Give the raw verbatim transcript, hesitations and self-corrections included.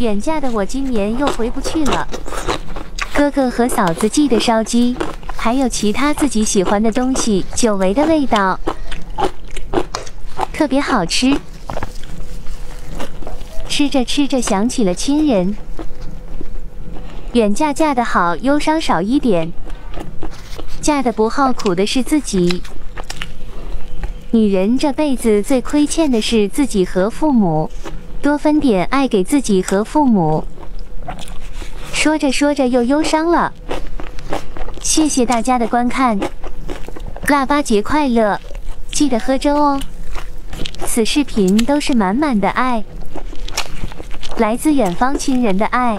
远嫁的我今年又回不去了。哥哥和嫂子记得烧鸡，还有其他自己喜欢的东西，久违的味道，特别好吃。吃着吃着想起了亲人，远嫁嫁得好，忧伤少一点。 嫁得不好，苦的是自己。女人这辈子最亏欠的是自己和父母，多分点爱给自己和父母。说着说着又忧伤了。谢谢大家的观看，腊八节快乐！记得喝粥哦。此视频都是满满的爱，来自远方亲人的爱。